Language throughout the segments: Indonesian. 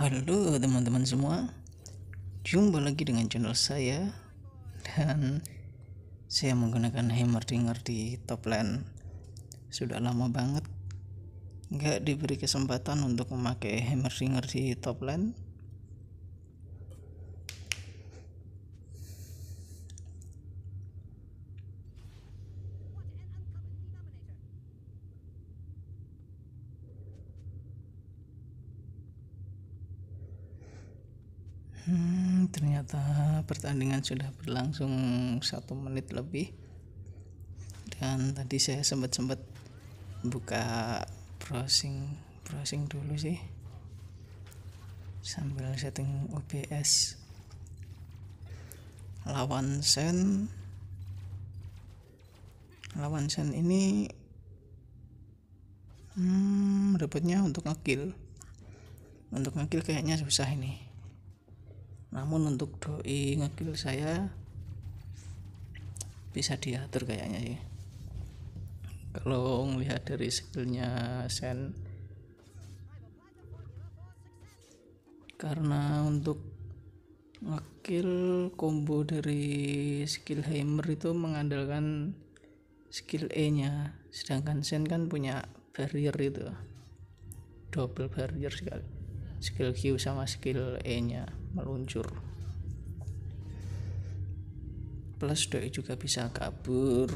Halo teman-teman semua, jumpa lagi dengan channel saya. Dan saya menggunakan Heimerdinger di top lane. Sudah lama banget nggak diberi kesempatan untuk memakai Heimerdinger di top lane. Ternyata pertandingan sudah berlangsung 1 menit lebih, dan tadi saya sempat buka browsing dulu sih sambil setting OBS. Lawan Shen ini dapatnya untuk ngekill kayaknya susah ini. Namun untuk doi ngekill saya bisa diatur kayaknya sih. Kalau ngelihat dari skillnya Shen, karena untuk ngekill combo dari skill Heimer itu mengandalkan skill E nya, sedangkan Shen kan punya barrier itu, double barrier sekali. Skill Q sama skill E nya meluncur, plus doi juga bisa kabur.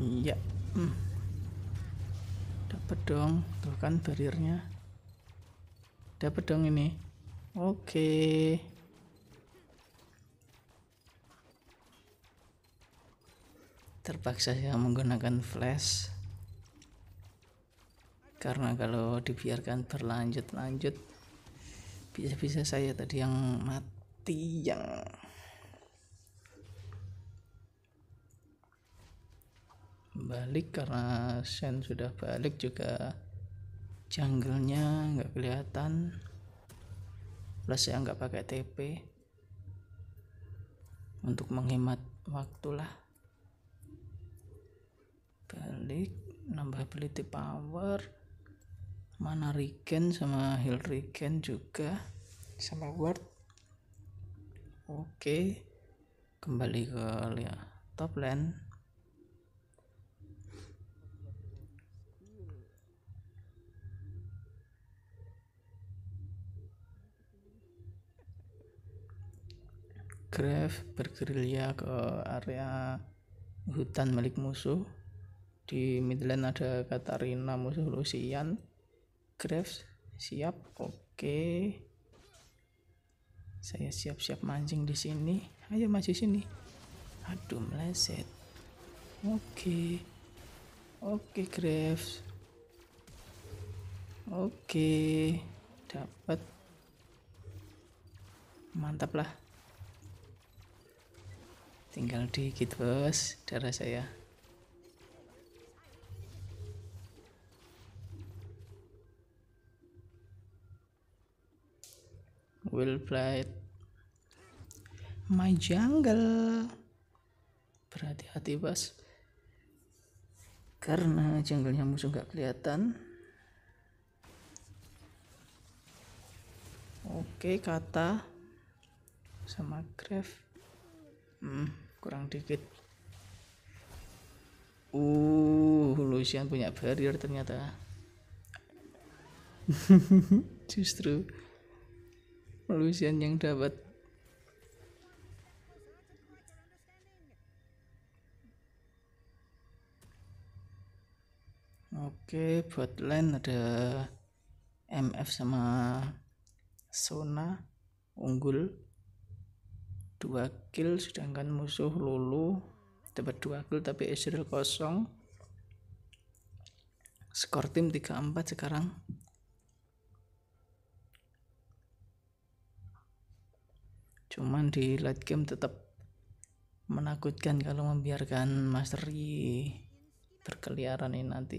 Iya, dapat dong, tuh kan barriernya, dapat dong ini. Oke. Terpaksa saya menggunakan flash, karena kalau dibiarkan berlanjut bisa-bisa saya tadi yang mati. Balik karena Shen sudah balik juga, jungle-nya nggak kelihatan, plus saya nggak pakai TP untuk menghemat waktulah. Balik, nambah ability power, mana regen sama heal regen juga, sama ward. Oke, kembali ke top lane. Graves bergerilya ke area hutan milik musuh. Di midland ada Katarina, musuh Lucian. Graves siap, oke. Saya siap-siap mancing di sini. Ayo maju sini. Aduh, meleset. Oke, Graves. Oke, dapat. Mantap lah. Tinggal dikit bos, darah saya. Will flight my jungle, berhati-hati bos, karena junglenya musuh nggak kelihatan. Oke, kata sama Grave kurang dikit. Lucian punya barrier ternyata. Justru Lucian yang dapat. Oke, buat lane ada MF sama Sona unggul 2 kill, sedangkan musuh Lulu dapat 2 kill tapi Ezreal kosong. Skor tim 3-4 sekarang. Cuman di late game tetap menakutkan kalau membiarkan Master Yi berkeliaran ini nanti.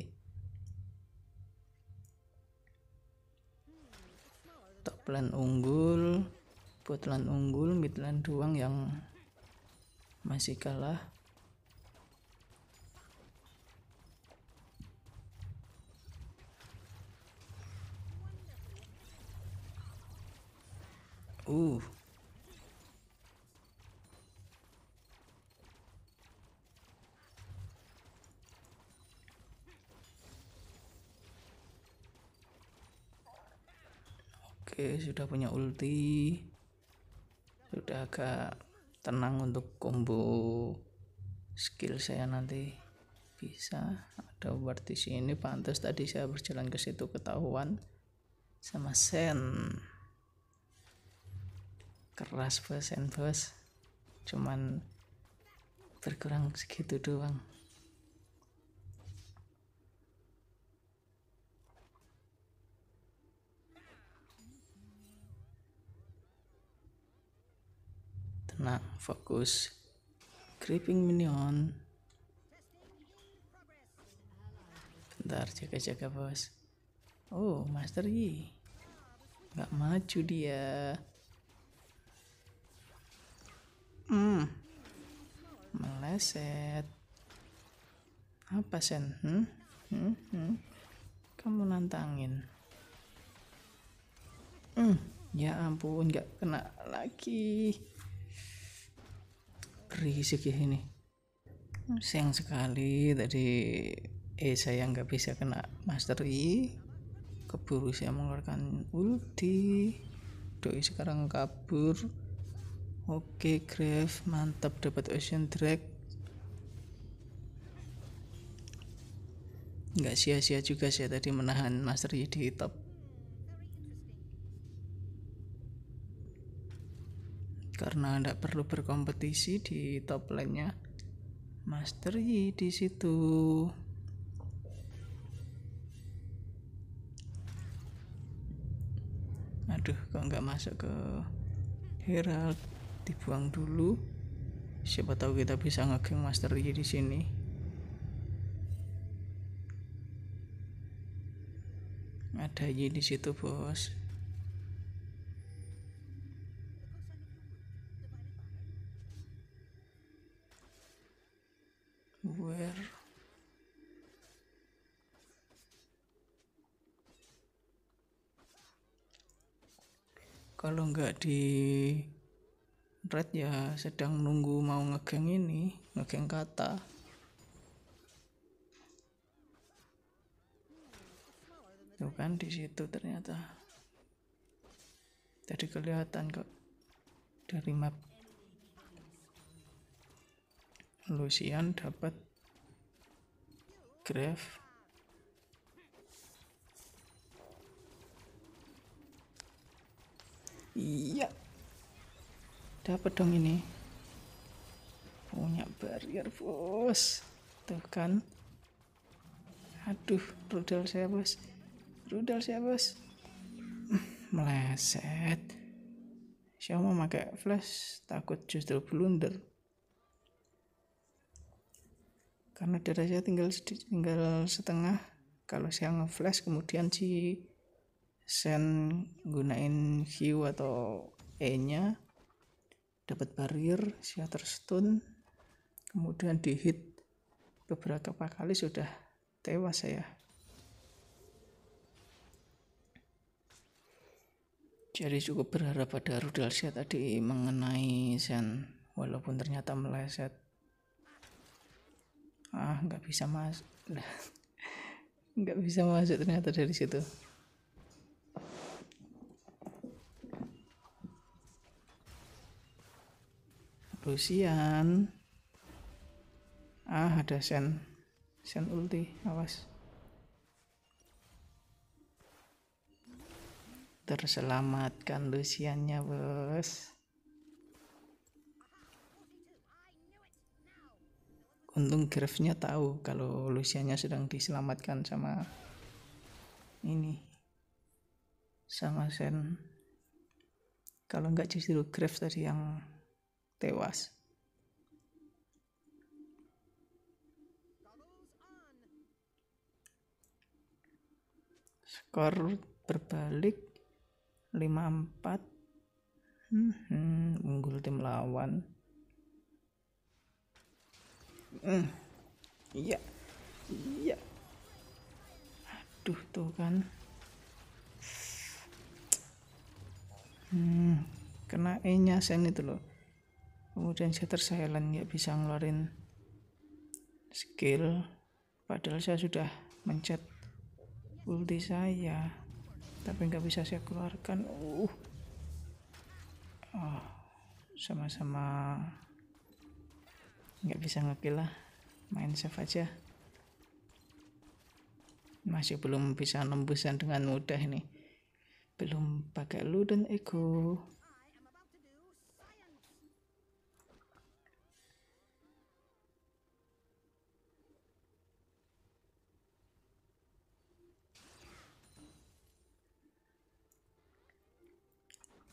Top lane unggul, bot lane unggul, mid lane doang yang masih kalah. Ooh. Oke, sudah punya ulti. Sudah agak tenang untuk combo skill saya nanti. Bisa ada ward di sini, pantas tadi saya berjalan ke situ ketahuan sama Shen. Keras bos, cuman berkurang segitu doang. Tenang, fokus. Creeping minion. Bentar, jaga-jaga bos. Oh, Master Yi. Nggak maju dia. Meleset. Apa Sen? Kamu nantangin. Ya ampun, nggak kena lagi. Risik ya ini. Sayang sekali tadi saya nggak bisa kena Master Yi. Keburu saya mengeluarkan ulti. Doi sekarang kabur. Oke, Graves mantap, dapat Ocean Drake. Nggak sia-sia juga sih tadi menahan Master Yi di top. Karena nggak perlu berkompetisi di top lane-nya Master Yi di situ. Aduh, kok nggak masuk ke Herald? Dibuang dulu, siapa tahu kita bisa nge-gank Master Yi di sini. Ada Yi di situ bos. Where? Kalau nggak di red ya sedang nunggu mau nge-gank ini, nge-gank kata. Tuh kan di situ ternyata. Tadi kelihatan kok dari map. Lucian dapat Graves. Iya. Dapat dong ini. Punya barrier bos. Tuh kan. Aduh, rudal saya bos. Meleset. Saya mau pakai flash, takut justru blunder. Karena darah saya tinggal setengah. Kalau saya nge-flash kemudian si Shen gunain Q atau E-nya, dapat barrier, saya terstun, kemudian dihit beberapa kali, sudah tewas saya. Jadi cukup berharap pada rudal saya tadi mengenai Shen, walaupun ternyata meleset. Nggak bisa masuk. Nggak bisa masuk ternyata dari situ. Lucian. Ada Shen. Shen ulti, awas. Terselamatkan Luciannya, bos. Untung Graves-nya tahu kalau Luciannya sedang diselamatkan sama ini. Sama Shen. Kalau enggak justru Graves tadi yang tewas. Skor berbalik 5-4. Unggul tim lawan. Iya. Aduh, tuh kan. kena E-nya Shen itu loh. Kemudian saya tersilent, nggak bisa ngeluarin skill. Padahal saya sudah mencet ulti saya, tapi nggak bisa saya keluarkan. Sama-sama nggak bisa ngekill lah. Main save aja. Masih belum bisa nembusan dengan mudah nih. Belum pakai Luden's Echo.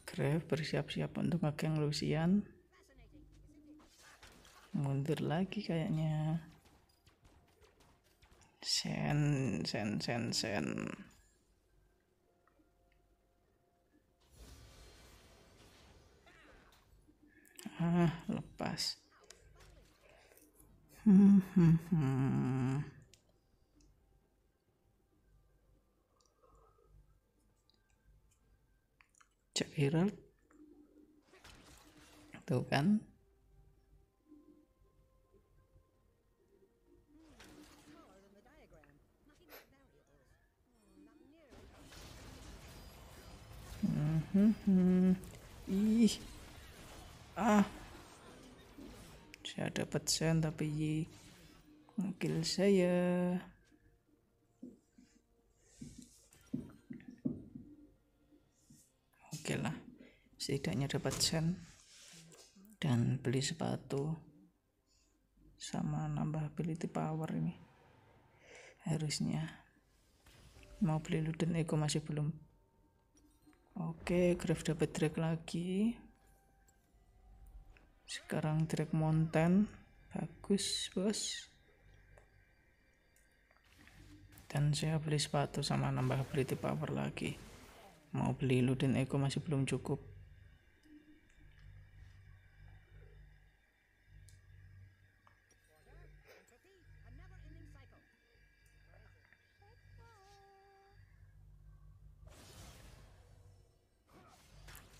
Graves bersiap-siap untuk nge-gank Lucian. Mundur lagi kayaknya. Shen. Lepas. Cek Herald. Tuh kan. Saya dapat Shen tapi Yi ngekill saya. Oke lah, setidaknya dapat Shen dan beli sepatu sama nambah ability power. Ini harusnya mau beli Luden's Echo masih belum. Oke, Graves dapat Drake lagi. Sekarang Drake Mountain bagus bos, dan saya beli sepatu sama nambah ability power lagi. Mau beli Luden's Echo masih belum cukup.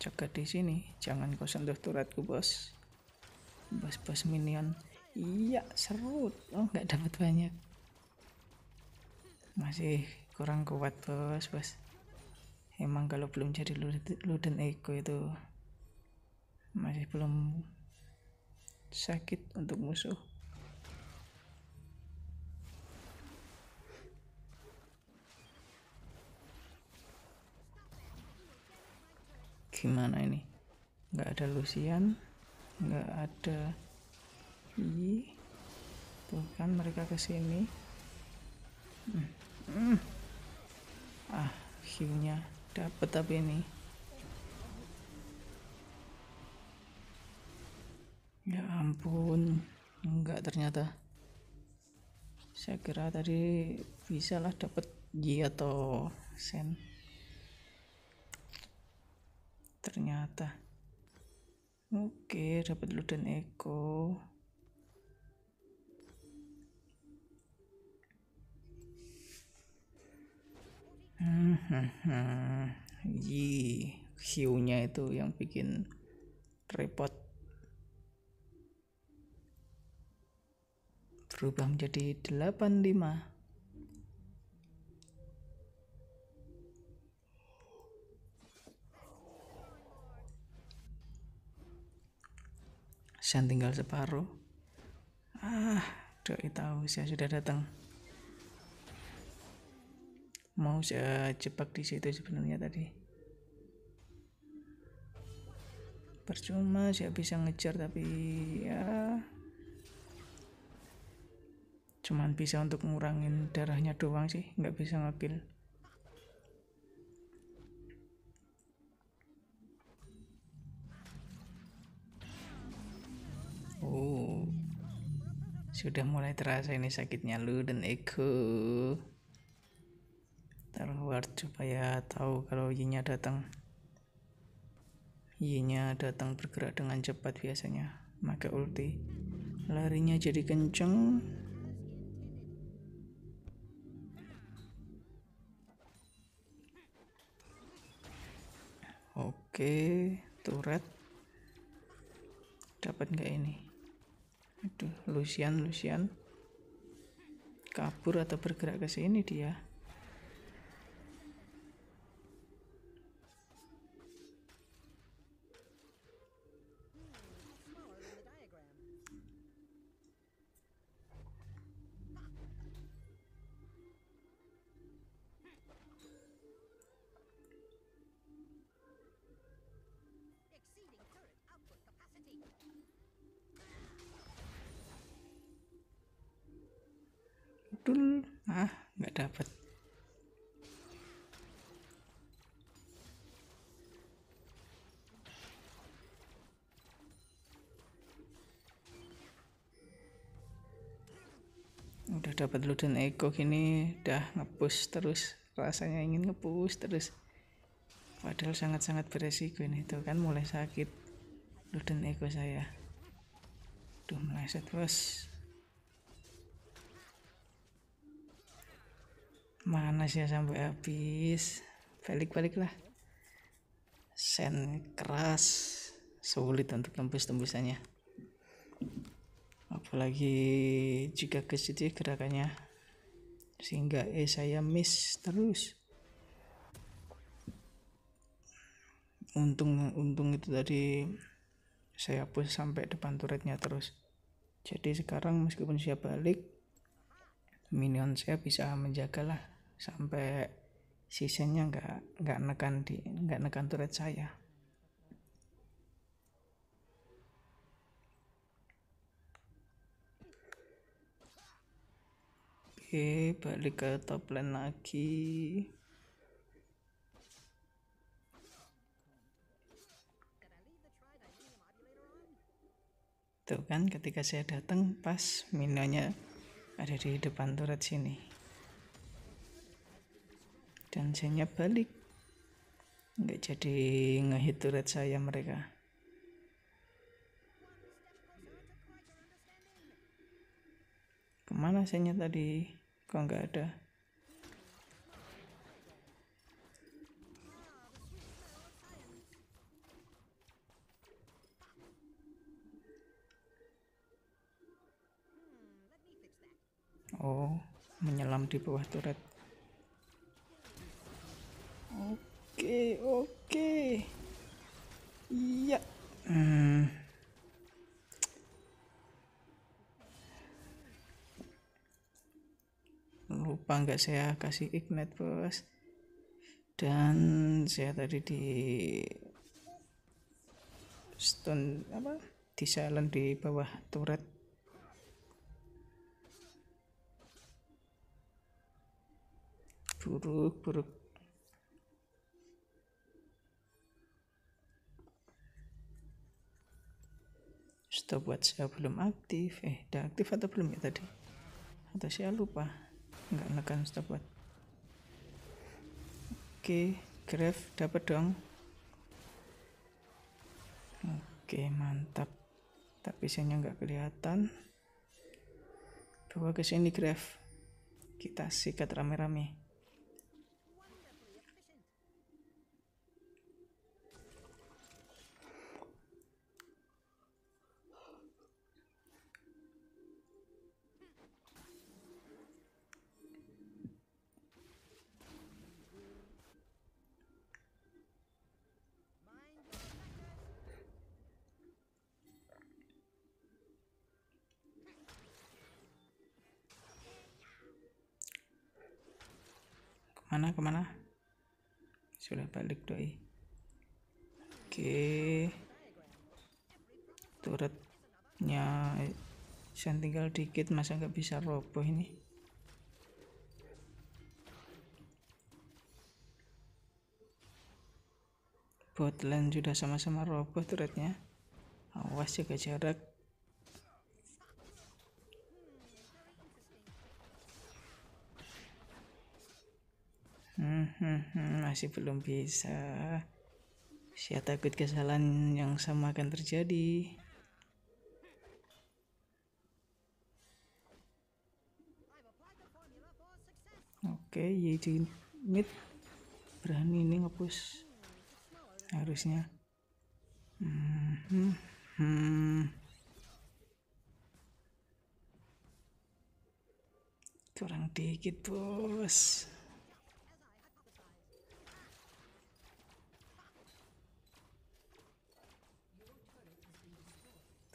Jaga di sini, jangan kau sentuh turretku bos. Bos minion. Iya, serut. Nggak dapat banyak. Masih kurang kuat bos. Emang kalau belum jadi Luden's Echo itu masih belum sakit untuk musuh. Gimana ini? Nggak ada Lucian, nggak ada Yi. Tuh kan mereka kesini. Healnya dapat tapi ini ya ampun, enggak. Ternyata saya kira tadi bisalah dapat Yi atau Shen, ternyata oke dapat Luden's Echo. Yi hiunya itu yang bikin repot, berubah menjadi 85. Shen tinggal separuh. Doi tahu saya sudah datang. Mau saya jebak di situ sebenarnya tadi. Percuma saya bisa ngejar tapi ya cuman bisa untuk ngurangin darahnya doang sih, nggak bisa ngekill. Sudah mulai terasa ini sakitnya Luden's Echo. Terluar supaya tahu kalau Yi-nya datang bergerak dengan cepat biasanya, maka ulti. Larinya jadi kenceng. Oke, turret. Dapat nggak ini? Aduh, Lucian kabur atau bergerak ke sini dia. Ah, nggak dapat. Udah dapat Luden's Echo gini, udah ngepush terus. Rasanya ingin ngepush terus. Padahal sangat-sangat beresiko ini tuh kan, mulai sakit Luden's Echo saya. Duh, meleset bos. Mana sih sampai habis, balik lah. Shen keras, sulit untuk tembus-tembusannya, apalagi jika ke situ gerakannya, sehingga saya miss terus. Untung itu tadi saya push sampai depan turretnya terus, jadi sekarang meskipun saya balik, minion saya bisa menjagalah sampai sisanya nggak nekan turret saya. Oke, balik ke top lane lagi. Tuh kan, ketika saya datang pas minionnya ada di depan turret sini. Dan Shennya balik, nggak jadi ngehit turret saya mereka. Kemana Shennya tadi? Kok nggak ada? Oh, menyelam di bawah turret. Oke. Iya. Lupa nggak saya kasih ignite bos. Dan saya tadi di stun apa? Di silent di bawah turret. Buruk. Stop buat saya belum aktif. Udah aktif atau belum ya tadi? Atau saya lupa nggak nekan stop buat. Oke, Graves dapat dong. Oke, mantap. Tapi saya nggak kelihatan. Bawa ke sini Graves. Kita sikat rame-rame. Kemana? Sudah balik doi. Oke, turretnya Shen tinggal dikit, masa nggak bisa roboh ini. Botland sudah sama-sama roboh turretnya, awas jaga jarak. Masih belum bisa. Saya takut kesalahan yang sama akan terjadi. Oke, Yi mid berani ini ngepush harusnya. Kurang dikit, bos.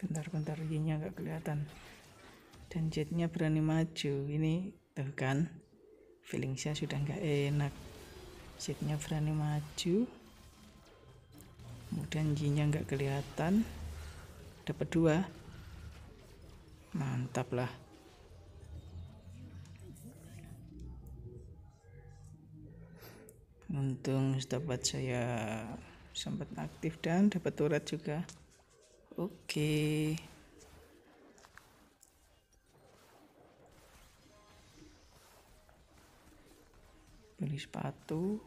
Bentar-bentar Y-nya nggak kelihatan. Dan Jet-nya berani maju. Ini tuh kan, feeling saya sudah nggak enak. Jet-nya berani maju. Kemudian Y-nya nggak kelihatan. Dapat dua. Mantap lah. Untung dapat saya sempat aktif dan dapat turret juga. Oke. Beli sepatu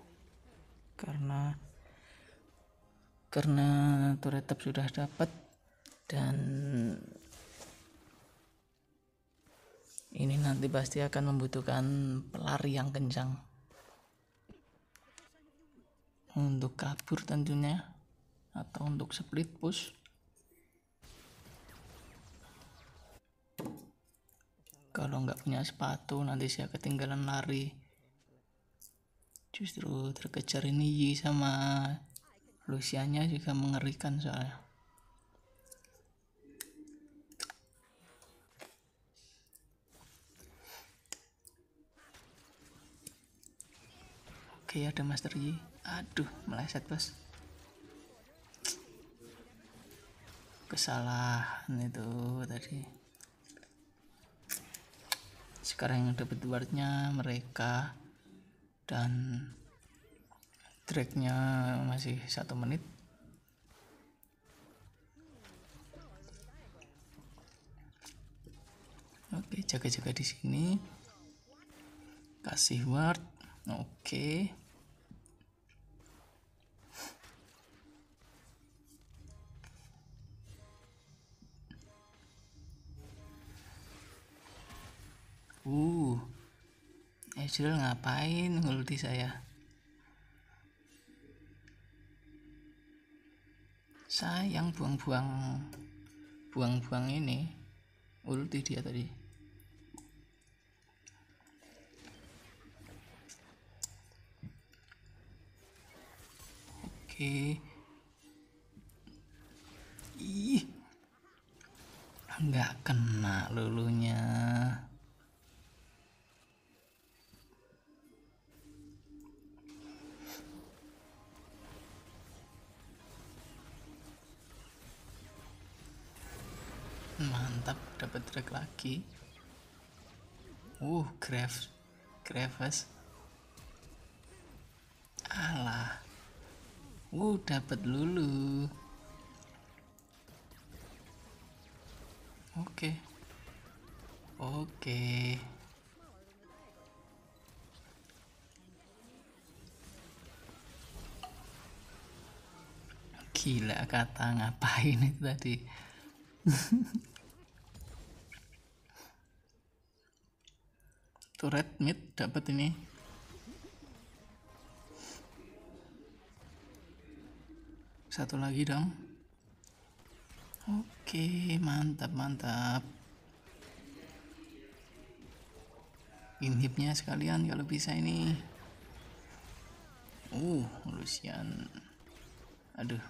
karena turret tab sudah dapat, dan ini nanti pasti akan membutuhkan pelari yang kencang untuk kabur tentunya, atau untuk split push. Kalau nggak punya sepatu nanti saya ketinggalan lari, justru terkejar ini Yi sama Luciannya juga mengerikan soalnya. Oke, ada Master Yi. Aduh, meleset bos. Kesalahan itu tadi. Sekarang yang dapat wardnya mereka, dan dragnya masih 1 menit. Oke, jaga-jaga di sini, kasih ward. Oke, Ezreal ngapain ngulti saya? Sayang, buang-buang ini ulti dia tadi. Oke. Ih. Enggak kena Lulunya. Mantap, dapat drag lagi. Graves. Alah. Dapat Lulu. Oke. Gila, kata ngapain itu tadi? Turret mid dapat ini. Satu lagi dong. Oke, mantap. Inhibnya sekalian kalau bisa ini. Lucian. Aduh.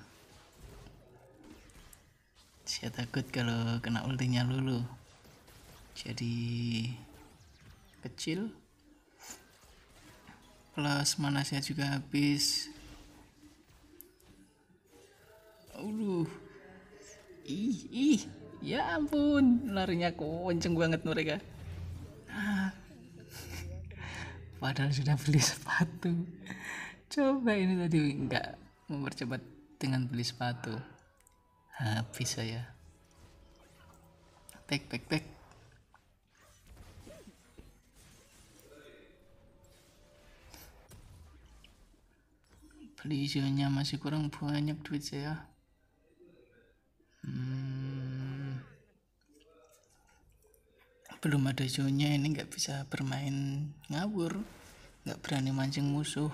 Saya takut kalau kena ultinya Lulu. Jadi kecil, plus mana saya juga habis. Ya ampun, larinya kenceng banget mereka. Padahal sudah beli sepatu. Coba ini tadi enggak mempercepat dengan beli sepatu. Habis saya. Tek. Lisionya masih kurang banyak duit saya. Belum ada zona, ini nggak bisa bermain ngawur, nggak berani mancing musuh.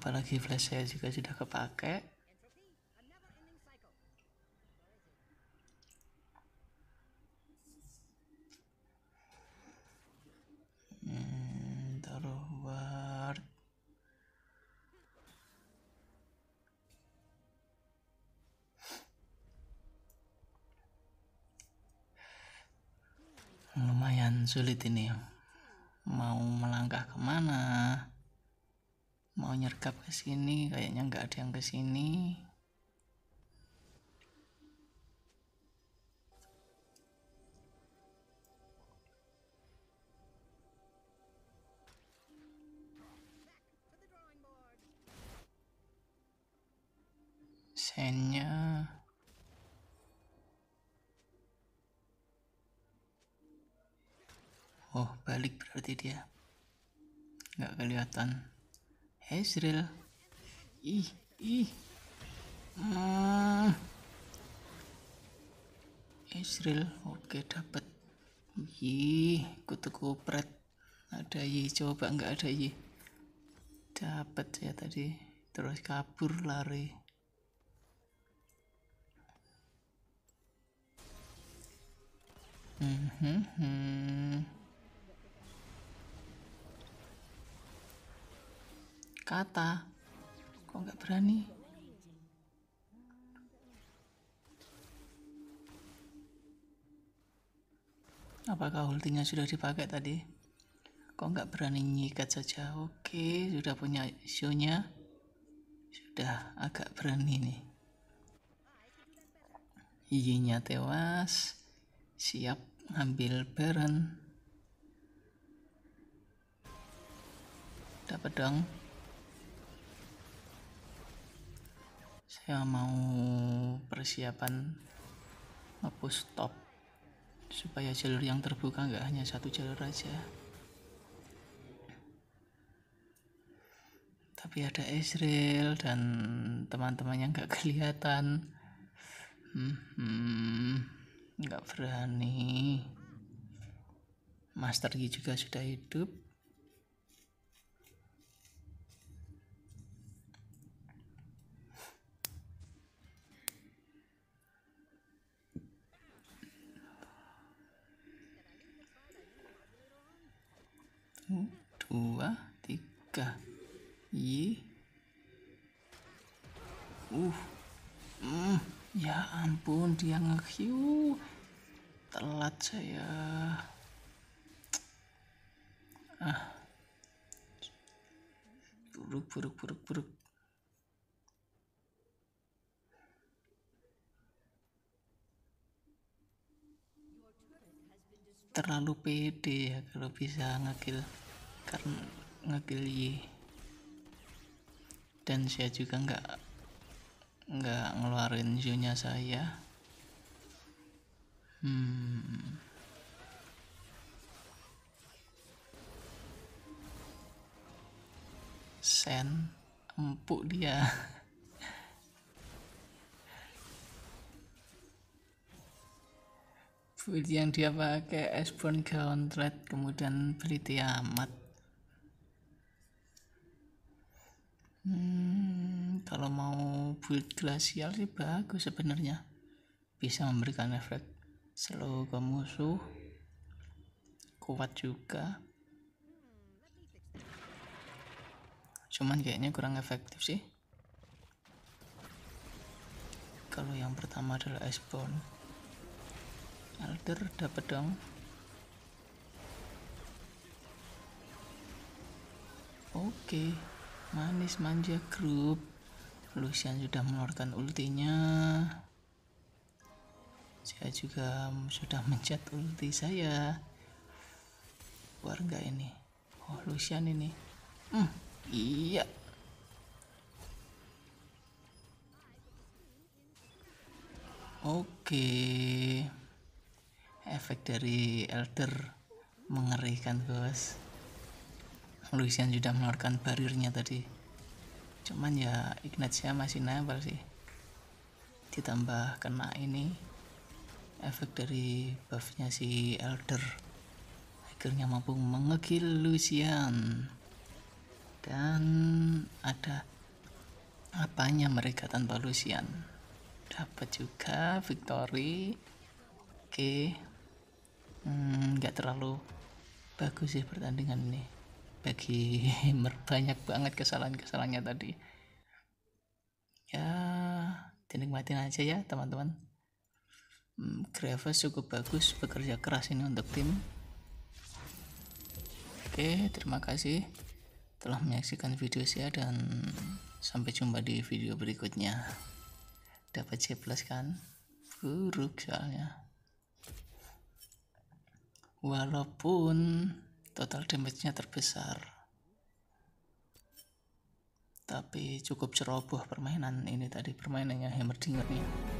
apalagi flash saya juga sudah kepakai. Taruh ward. Lumayan sulit ini, mau melangkah kemana, mau nyergap ke sini, kayaknya nggak ada yang ke sini. Senya oh balik berarti dia nggak kelihatan. Ezreal, Ezreal, oke dapat. Yi, kutu-kupret. Ada Yi, coba nggak ada Yi. Dapat ya tadi, terus kabur lari. Kata kok nggak berani. Apakah ultinya sudah dipakai tadi? Kok nggak berani, nyikat saja. Oke, sudah punya show-nya, sudah agak berani nih. Yinya tewas, siap ambil Baron. Dapat dong. Saya mau persiapan nge-push top supaya jalur yang terbuka nggak hanya satu jalur aja. Tapi ada Ezreal dan teman-temannya nggak kelihatan. Nggak berani. Master Yi juga sudah hidup. Dua, tiga, ya ampun, dia nge-Q. Telat saya. Buruk. Terlalu pede ya kalau bisa nge-kill, karena nge-kill Y, dan saya juga nggak ngeluarin zonya saya. Shen empuk dia. Build yang dia pakai Iceborne Gauntlet, kemudian beli Tiamat. Kalau mau build Glacial sih bagus sebenarnya, bisa memberikan efek slow ke musuh, kuat juga, cuman kayaknya kurang efektif sih kalau yang pertama adalah Iceborne Alder. Dapat dong. Oke, manis manja grup. Lucian sudah mengeluarkan ultinya, saya juga sudah mencet ulti saya. Warga ini, Lucian ini, iya. Oke. Efek dari Elder mengerikan, guys. Lucian sudah mengeluarkan barirnya tadi, cuman ya ignite saya masih nempel sih, ditambah kena ini efek dari buffnya si Elder. Akhirnya mampu mengekill Lucian, dan ada Apanya mereka tanpa Lucian? Dapat juga victory. Oke, nggak terlalu bagus sih pertandingan ini bagi Heimer. Banyak banget kesalahan-kesalahannya tadi. Ya, dinikmatin aja ya teman-teman. Graves cukup bagus, bekerja keras ini untuk tim. Oke, terima kasih telah menyaksikan video saya dan sampai jumpa di video berikutnya. Dapat C+ kan? Buruk soalnya. Walaupun total damage-nya terbesar, tapi cukup ceroboh permainan ini tadi, permainannya Heimerdinger nih.